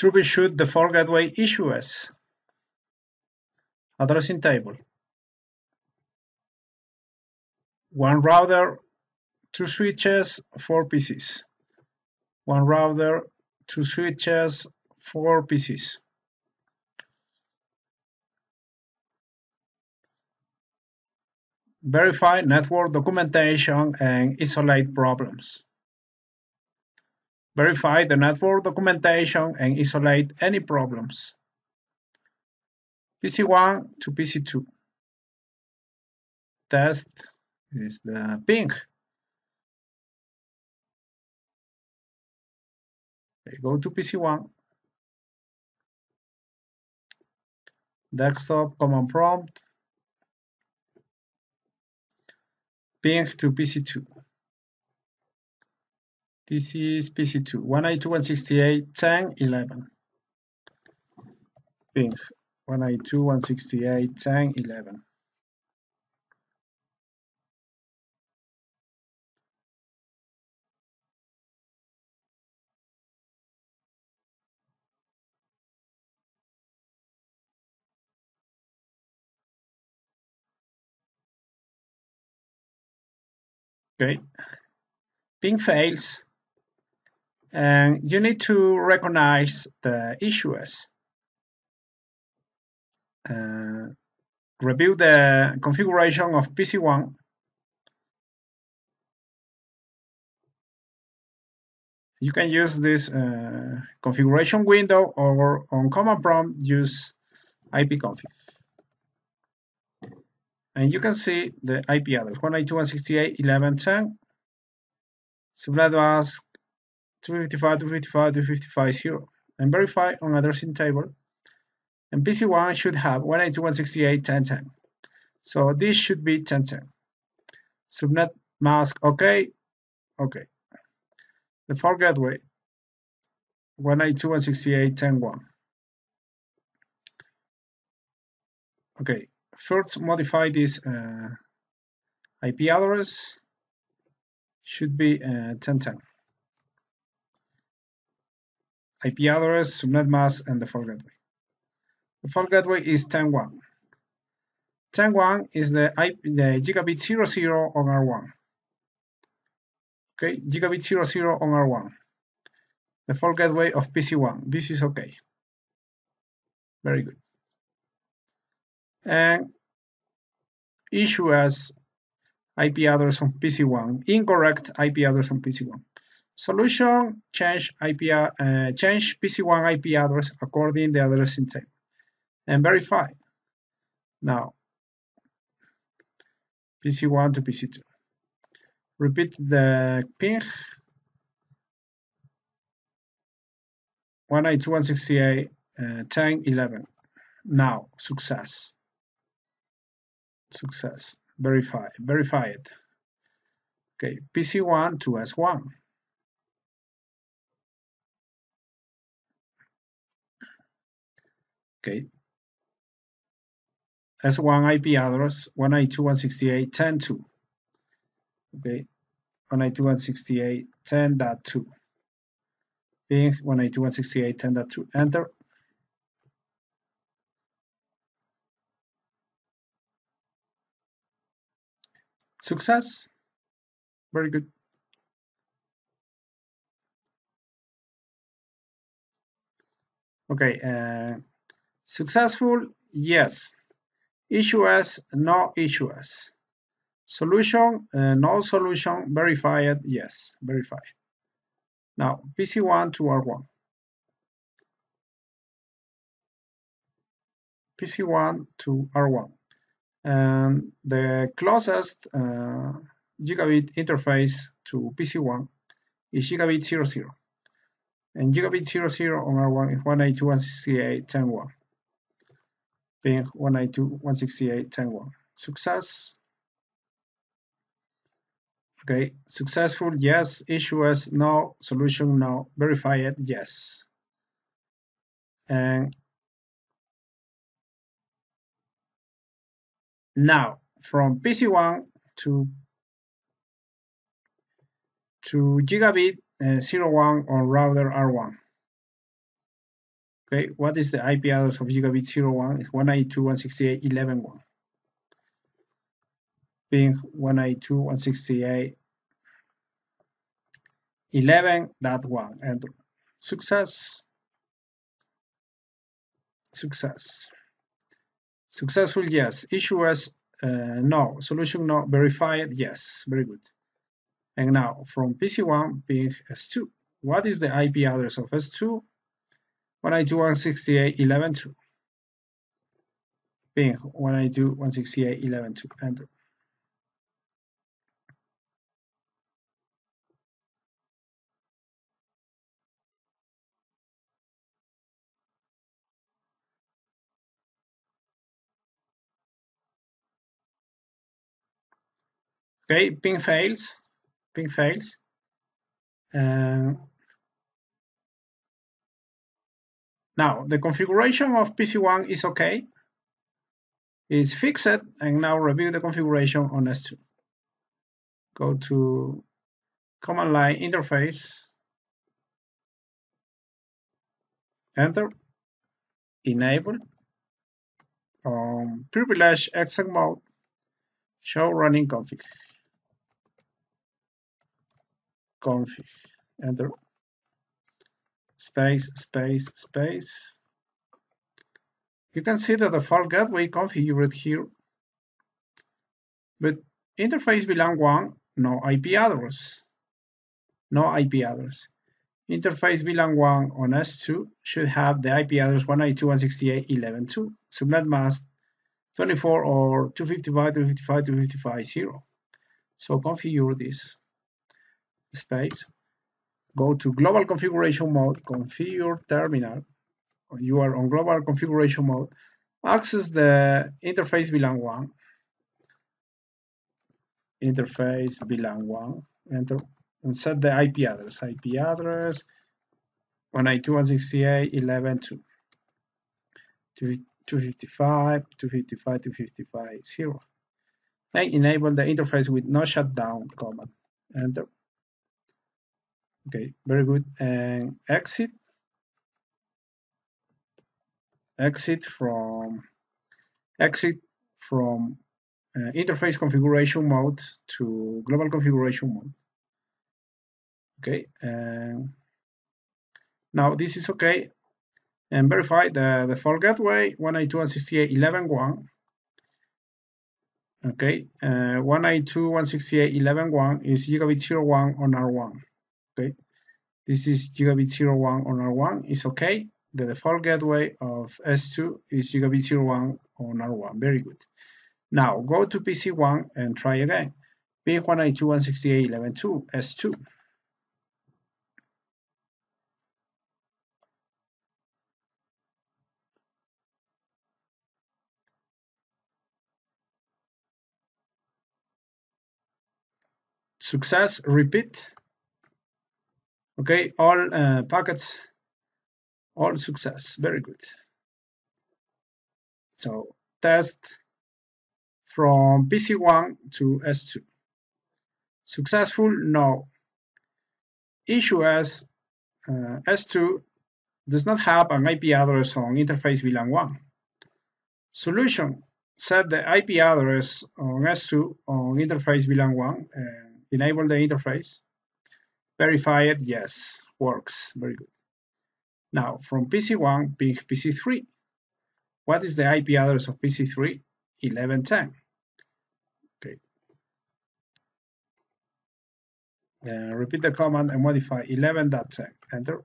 troubleshoot the fault gateway issues. Addressing table. One router, two switches, four PCs. One router, two switches, four PCs. Verify network documentation and isolate problems. Verify the network documentation and isolate any problems. PC1 to PC2. Test is the ping. Go to PC1. Desktop command prompt. Ping to PC2. This is PC2, 192.168.10.11. Ping, 192.168.10.11. Okay, ping fails, and you need to recognize the issues. Review the configuration of PC1. You can use this configuration window, or on command prompt use ipconfig. And you can see the IP address 192.168.11.10. Subnet mask 255.255.255.0, and verify on addressing table. And PC1 should have 192.168.10.10. So this should be 10.10. Subnet mask OK. The fault gateway 192.168.10.1. Okay. First, modify this IP address, should be 1010. IP address, subnet mask, and the fault gateway. The fault gateway is 10.1. 10.1 is the gigabit 00 on R1. Okay, gigabit 00 on R1. The fault gateway of PC1. This is okay. Very good. And issue as IP address on PC1, incorrect IP address on PC1. Solution, change PC1 IP address according the addressing table, and verify. Now, PC1 to PC2. Repeat the ping 192.168.10.11. Now, success. Success. Verify it. Okay, PC1 to S1. Okay. S1 IP address 192.168.10.2. Okay, 192.168.10.2. Ping 192.168.10.2. Enter. Success. Very good. Okay. Successful. Yes. Issues. No issues. Solution. No solution. Verified. Yes. Verified. Now PC1 to R1. PC1 to R1. And the closest gigabit interface to PC1 is gigabit 00, and gigabit 00 on R1 is 192.168.10.1. Ping 192.168.10.1. Success. Okay, successful. Yes. Issues. No. Solution. No. Verify it. Yes. And now, from PC1 to gigabit 01 on router R1. Okay, what is the IP address of gigabit 01? It's 192.168.11.1. Ping 192.168.11.1. Enter. Success. Successful, yes. Issuers, no. Solution, no. Verified, yes. Very good. And now from PC1, ping S2. What is the IP address of S2? 192.168.11.2. Ping 192.168.11.2. Enter. Okay, ping fails. Now the configuration of PC1 is okay, is fixed, and now review the configuration on S2. Go to command line interface, enter, enable, privilege exec mode, show running config. Enter, space. You can see the default gateway configured here, but interface VLAN 1, no IP address, Interface VLAN 1 on S2 should have the IP address 192.168.11.2, subnet mask 24 or 255.255.255.0. So configure this. Space, go to global configuration mode, configure terminal. You are on global configuration mode. Access the interface VLAN 1. Interface VLAN 1. Enter and set the IP address. IP address 192.168.11.2. 255.255.255.0. And enable the interface with no shutdown command. Enter. Okay, very good. And exit. Exit from interface configuration mode to global configuration mode. Okay, and now this is okay. And verify the default gateway 192.168.11.1. Okay, 192.168.11.1 is gigabit 01 on R1. Okay, this is gigabit 01 on R1 is okay. The default gateway of S2 is gigabit 01 on R1. Very good. Now go to PC1 and try again. Ping 192.168.11.2 S2. Success. Repeat. Okay, all packets, all success. Very good. So test from PC1 to S2. Successful, no. Issue as S2 does not have an IP address on interface VLAN 1. Solution, set the IP address on S2 on interface VLAN 1 and enable the interface. Verify it, yes, works, very good. Now from PC1, ping PC3. What is the IP address of PC3? 1110. Okay. Repeat the command and modify 11.10. Enter.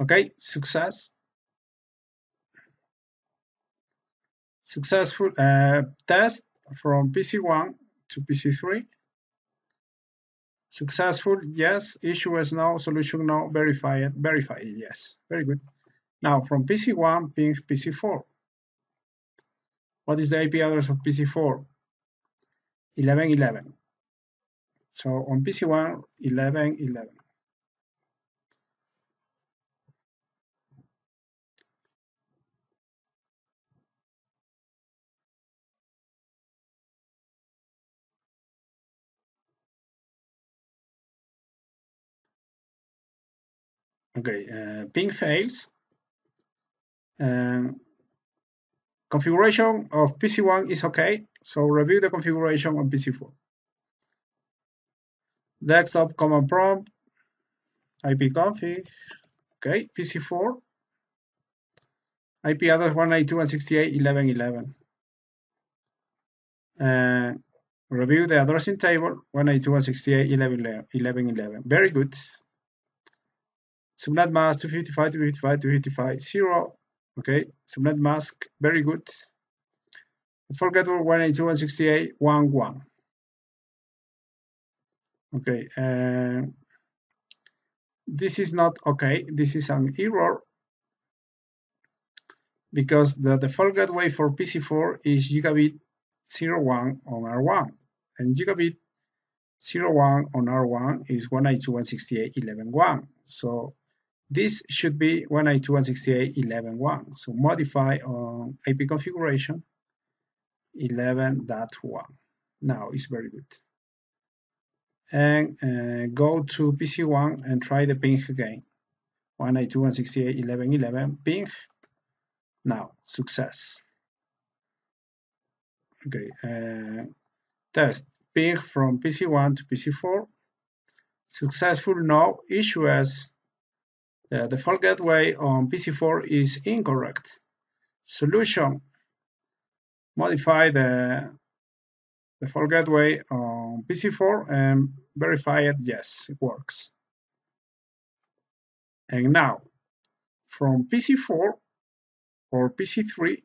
Okay, success. Successful. Test from PC1 to PC3. Successful, yes. Issuers, no. Solution, no. Verify it. Verify it, yes. Very good. Now from PC1, ping PC4. What is the IP address of PC4? 1111. So on PC1, 1111. Okay, ping fails. Configuration of PC1 is okay, so review the configuration of PC4. Desktop command prompt, ipconfig, okay, PC4, IP address 192.168.11.11. Review the addressing table 192.168.11.11. Very good. Subnet mask 255.255.255.0. Okay, subnet mask, very good. Default gateway 192.168.1.1. Okay, this is not okay. This is an error because the default gateway for PC4 is gigabit 01 on R1, and gigabit 01 on R1 is 192.168.11.1. So this should be 192.168.11.1. So modify on IP configuration 11.1. Now it's very good. And go to PC1 and try the ping again. 192.168.11.11 ping. Now success. Okay. Test ping from PC1 to PC4. Successful. No issues. The default gateway on PC4 is incorrect. Solution. Modify the default gateway on PC4 and verify it. Yes, it works. And now, from PC4 or PC3,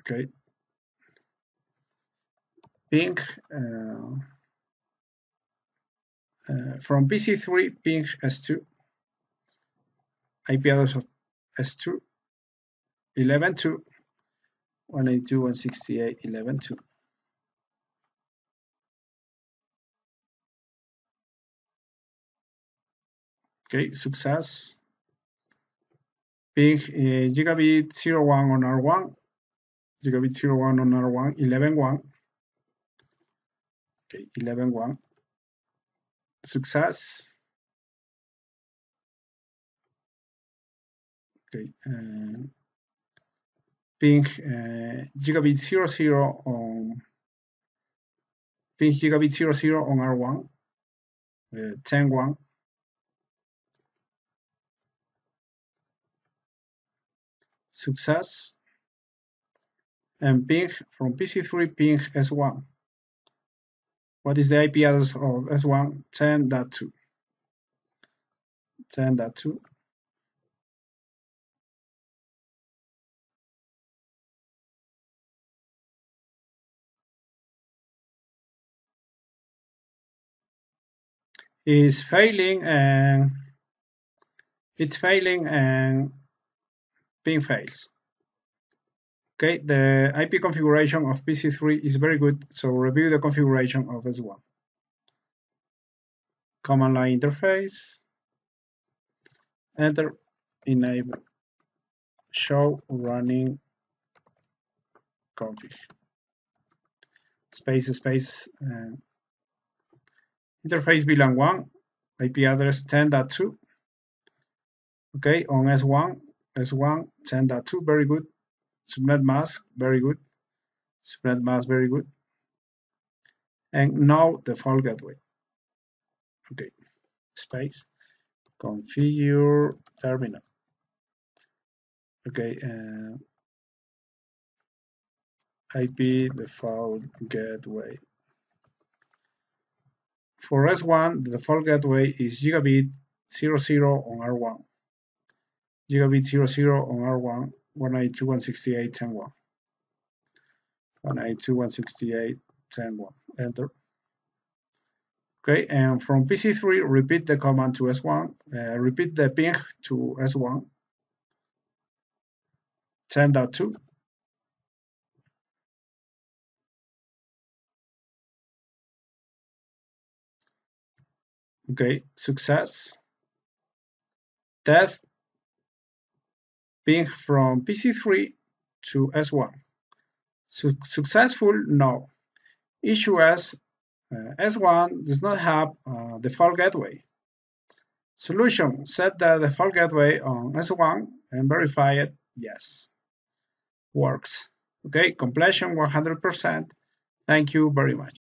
okay, ping from PC3 ping S2, IP address of S2, 11.2, 192.168.11.2. Okay, success. Ping gigabit 01 on R1, gigabit 01 on R1, 11.1. Okay, 11.1. Success. Okay. Ping gigabit 00 on ping gigabit 00 on R1, 10.1. Success. And ping from PC3 ping S1. What is the IP address of S1? 10.2. 10.2. Is failing, and it's failing, and ping fails. Okay, the IP configuration of PC3 is very good, so review the configuration of S1. Command line interface, enter, enable, show running config, space, space, interface VLAN1, IP address 10.2. Okay, on S1, S1 10.2, very good. Subnet mask, very good. Subnet mask, very good. And now default gateway. Okay, space, configure terminal. Okay, IP default gateway. For S1, the default gateway is gigabit 00 on R1, gigabit 00 on R1, 192.168.10.1, 192.168.10.1, enter. Okay, and from PC3, repeat the command to S1, repeat the ping to S1, 10.2. Okay, success. Test ping from PC3 to S1. Successful, no. Issue as S1 does not have a default gateway. Solution, set the default gateway on S1 and verify it. Yes, works. Okay, completion 100%. Thank you very much.